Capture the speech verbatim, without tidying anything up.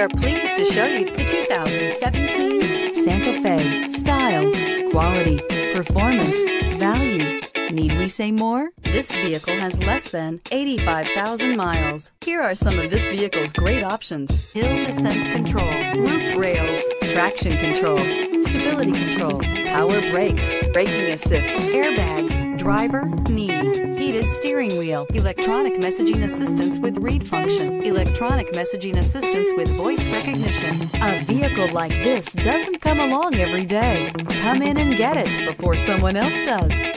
are pleased to show you the two thousand seventeen Santa Fe. Style, quality, performance, value. Need we say more? This vehicle has less than eighty-five thousand miles. Here are some of this vehicle's great options: hill descent control, roof rails, traction control, stability control, power brakes, braking assist, airbags, driver knee, heated steering wheel, electronic messaging assistance with read function, electronic messaging assistance with voice recognition. A vehicle like this doesn't come along every day. Come in and get it before someone else does.